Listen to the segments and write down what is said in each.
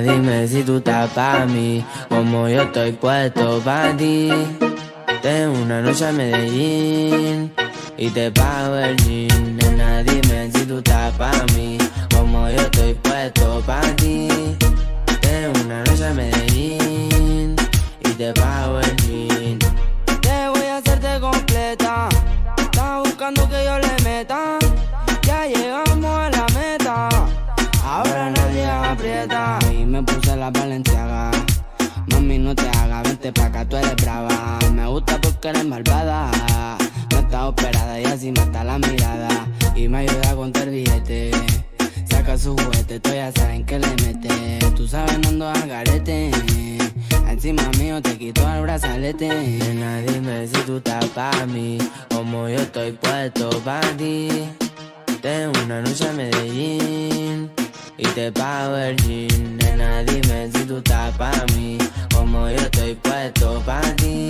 Nena, dime si tú estás pa' mí, como yo estoy puesto pa' ti. Tengo una noche a Medellín y te pago el jean. Nena, dime si tú estás pa' mí, como yo estoy puesto pa' ti. Tengo una noche a Medellín y te pago el jean. Te voy a hacerte completa, estás buscando que yo le meta. Ya llegamos a la meta, ahora nadie aprieta. Y me puse la Valenciaga, mami no te hagas, vente pa' acá, tú eres brava. Me gusta porque eres malvada, no estás operada y así mata la mirada. Y me ayuda a contar billete, saca su juguete, tú ya saben que le mete. Tú sabes, no ando al garete, encima mío te quito el brazalete. Nena, dime si tú estás pa' mí, como yo estoy puesto pa' ti. Tengo una noche a Medellín y te pago el jean. Nena, dime si tú estás pa' mí, como yo estoy puesto pa' ti.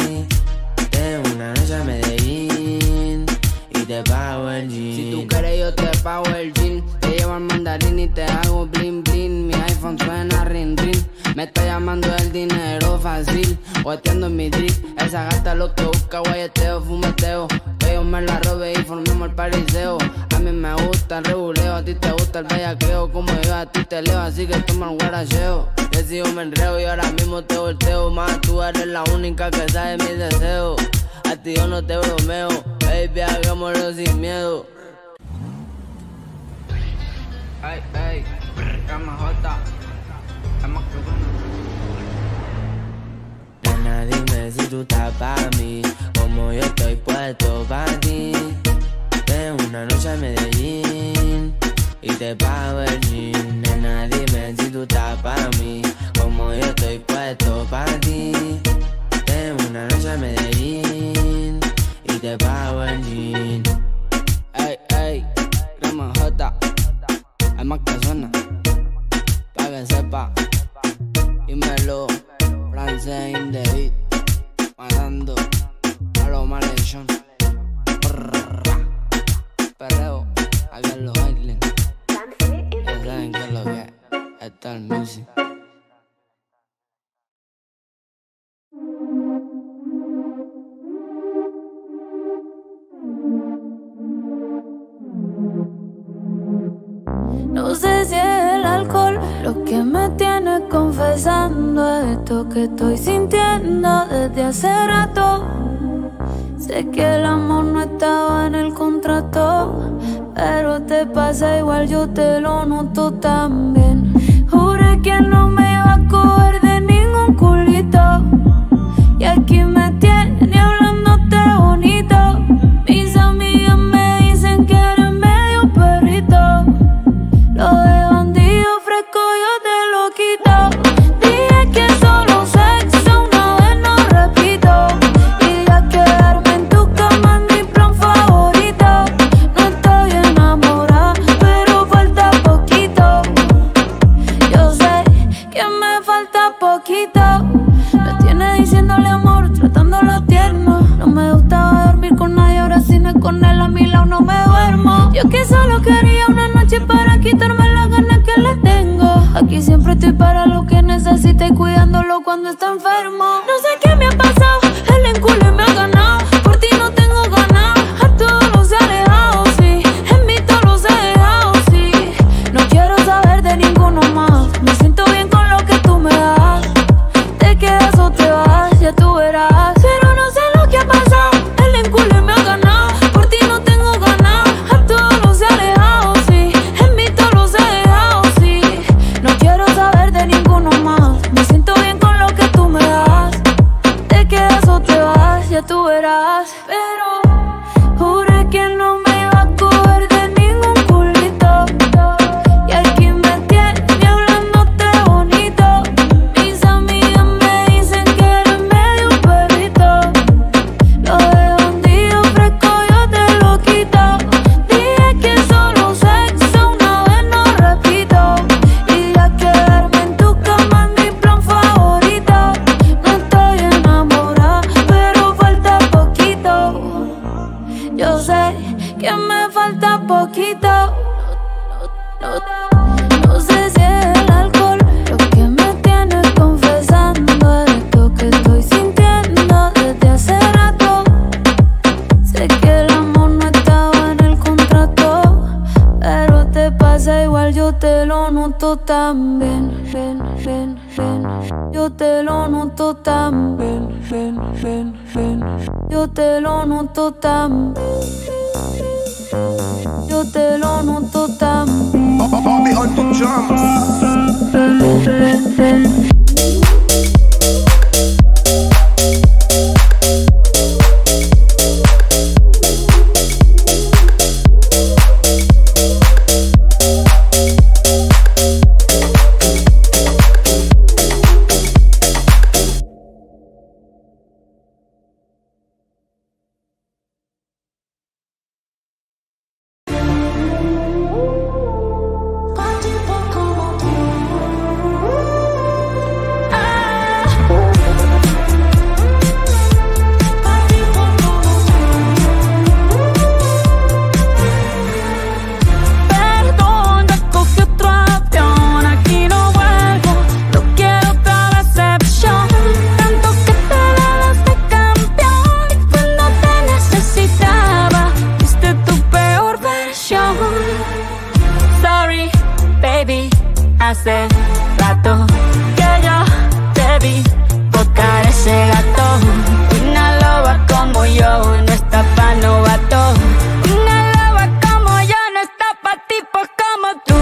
Tengo una noche a Medellín y te pago el jean. Si tú quieres yo te pago el jean, te llevo al mandarín y te hago bling bling. Mi iPhone suena ring ring, me está llamando el dinero fácil. O atiendo en mi drip, esa gata lo que busca, guayeteo, fumeteo. Que yo me la robe y formemos el pariseo. A mí me gusta el rebuleo, a ti te gusta el bellaqueo. Como yo a ti te leo, así que toma el guaracheo. Decido me enreo y ahora mismo te volteo. Más tú eres la única que sabe mis deseos. A ti yo no te bromeo, baby, hagámoslo sin miedo. Ay, ay, camajota. Nena, dime si tú estás pa' mí, como yo estoy puesto pa' ti. Tengo una noche a Medellín y te pago el jean. Nena, dime si tú estás pa' mí, como yo estoy puesto pa' ti. Tengo una noche a Medellín y te pago el jean. Ey, ey, Rama J, hay más que suena, pa' que sepa. Dímelo, Flans in the beat, matando a los maldición. Perreo, aquí en los islands, ya saben que lo que está el music. No sé si es el alcohol lo que me tiene confesando esto que estoy sintiendo desde hace rato. Sé que el amor no estaba en el contrato, pero te pasa igual, yo te lo noto también. Juré que no me iba a coger de ningún culito y aquí me tiene hablándote bonito. Mis amigas me dicen que eres medio perrito. Lo de bandido fresco yo te lo quito. Dije que solo sexo una vez no repito. Y ya quedarme en tu cama es mi plan favorito. No estoy enamorada, pero falta poquito. Yo sé que me falta poquito. Me tiene diciéndole amor, tratándolo tierno. No me gustaba dormir con nadie, ahora si no es con él a mi lado no me duermo. Yo que solo quería una noche para quitarme las ganas que le tengo. Aquí siempre estoy para lo que necesita y cuidándolo cuando está enfermo. No sé qué me ha pasado, el enculo me ha ganado. Por ti no tengo ganas, a todos los he alejado, sí. En mí todos los he dejado, sí. No quiero saber de ninguno más, me siento bien con lo que tú me das. Te quedas o te vas, ya tú verás. Pero no sé lo que ha pasado, el enculo me ha ganado. Por ti no tengo ganas, a todos los he alejado, sí. En mí todos los he dejado, sí. No quiero saber de ninguno más, me siento bien con lo que tú me das. Te quedas o te vas, ya tú verás. Pero juré que no me iba a coger de ningún culito y aquí me tiene hablándote bonito. Mis amigas me dicen que eres medio perrito. Lo de bandido fresco yo te lo quito. Dije que solo sexo una vez no repito. Y ya quedarme en tu cama es mi plan favorito. No estoy enamorada, pero falta poquito. Yo sé que me falta poquito. No sé si es el alcohol lo que me noto tan bien, ven, ven, ven. Yo te lo noto tan bien, ven, ven, ven. Yo te lo noto tan bien. Yo te lo noto tan Ovy On The Drums. Hace rato que yo te vi tocar ese gato. Una loba como yo no está pa' novato. Una loba como yo no está pa' tipos como tú.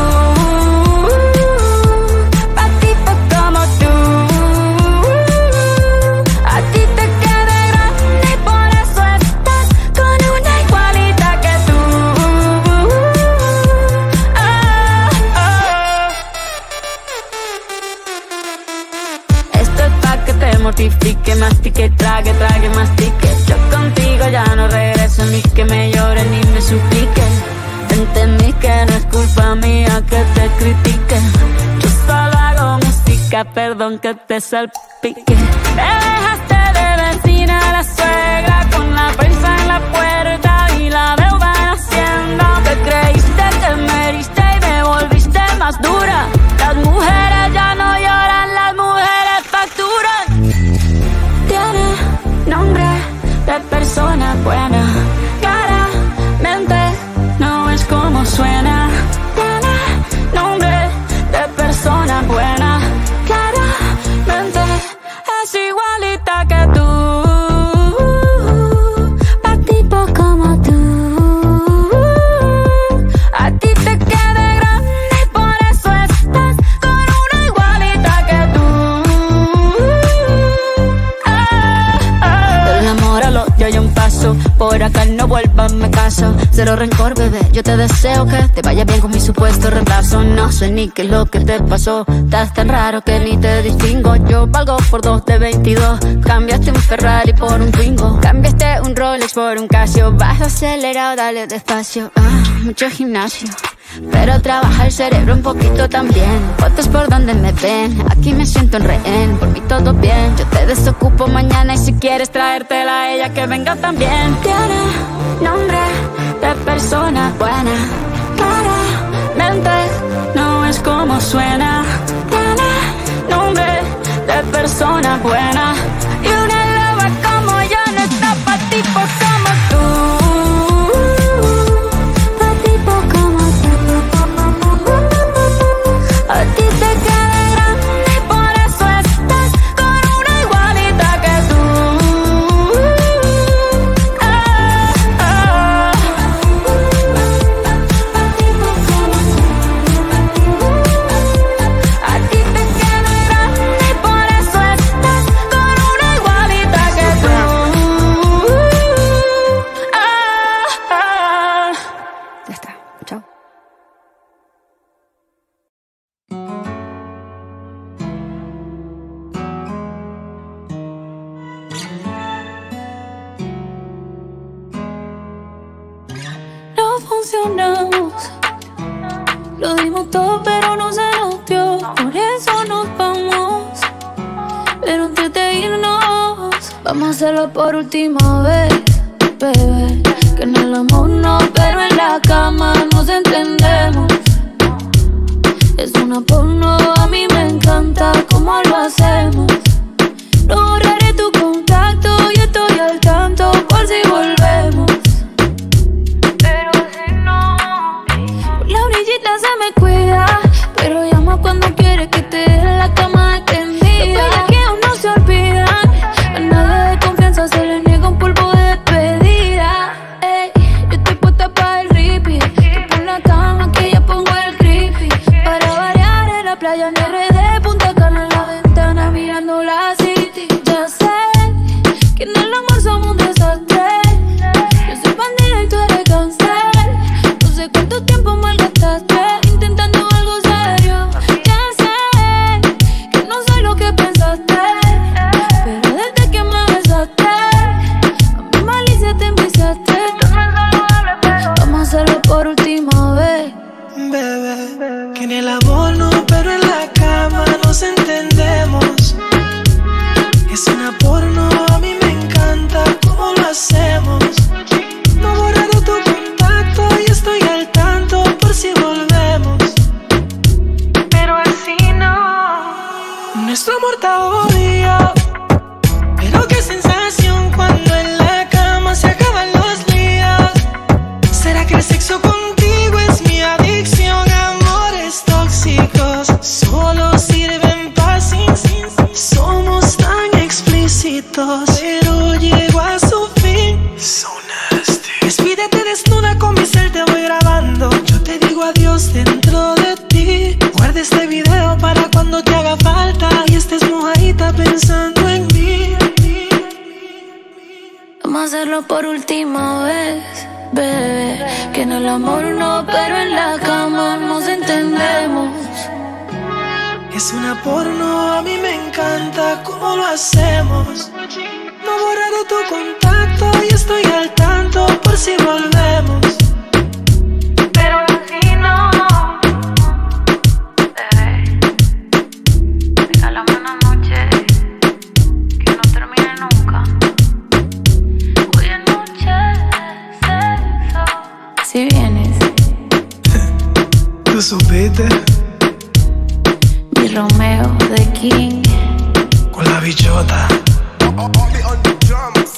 Pa' tipos como tú. A ti te queda grande y por eso estás con una igualita que tú. Mortifique, mastique, trague, trague, mastique. Yo contigo ya no regreso, ni que me llores ni me supliques. Entendí que no es culpa mía que te critique. Yo solo hago música, perdón que te salpique. Te dejaste de decir a la suegra con la prensa en la puerta y la deuda en Hacienda. Te creíste que me heriste y me volviste más dura. Las mujeres ya no lloran, las mujeres facturan. Nombre de persona buena, cara, mente, no es como suena. Tiene nombre de persona buena, cara, mente, es igualita que tú. Pa' tipo como tú. A ti te queda grande y por eso estás con una igualita que tú. Yo hay un paso, por acá no vuelvas, me caso. Cero rencor, bebé, yo te deseo que te vaya bien con mi supuesto reemplazo. No sé ni qué es lo que te pasó, estás tan raro que ni te distingo. Yo valgo por 2 de 22, cambiaste un Ferrari por un Twingo. Cambiaste un Rolex por un Casio, vas acelerado, dale despacio. Mucho gimnasio, pero trabaja el cerebro un poquito también. Fotos por donde me ven, aquí me siento en rehén. Por mí todo bien, yo te desocupo mañana. Y si quieres traértela a ella, que venga también. Tiene nombre de persona buena, claramente no es como suena. Tiene nombre de persona buena, y una loba como yo no está pa' tipos como tú. Lo dimos todo pero no se nos dio, por eso nos vamos. Pero antes de irnos vamos a hacerlo por última vez, bebé. Que en el amor no, pero en la cama nos entendemos. Es una porno, a mí me encanta cómo lo hacemos. No borraré tu contacto, yo estoy al tanto por si volvemos. Se me cuida, pero llama amor somos un desastre. Yo soy bandida y tú eres cáncer. No sé cuánto tiempo malgastaste intentando algo serio. Ya sé que no soy lo que pensaste, pero desde que me besaste a mi malicia te enviciaste. Vamos a hacerlo por última vez, bebé. Que en el amor no, pero en la cama nos entendemos. Es una porno, a mí me encanta cómo lo hacemos. No he borrado tu contacto y estoy al tanto por si volvemos. Pero así no. Nuestro amor te odia. Pero qué sensación cuando en la cama se acaban los días. ¿Será que el sexo contigo es mi adicción? Amores tóxicos solo sirven para sin. Somos tan explícitos, pero llego a su fin. So nasty. Despídete desnuda con mi cel, te voy grabando. Yo te digo adiós dentro de ti. Guarda este video para cuando te haga falta y estés mojadita pensando en mí. Vamos a hacerlo por última vez, bebé. Que en el amor no, pero en la cama nos entendemos. Es una porno, a mí me encanta cómo lo hacemos. No he borrado tu contacto y estoy al tanto por si volvemos. Pero así no, bebé. Regálame una noche que no termine nunca. Hoy en noche sexo. Si vienes. Tú supiste. Romeo de Kiki con la bichota. Ovy On The Drums.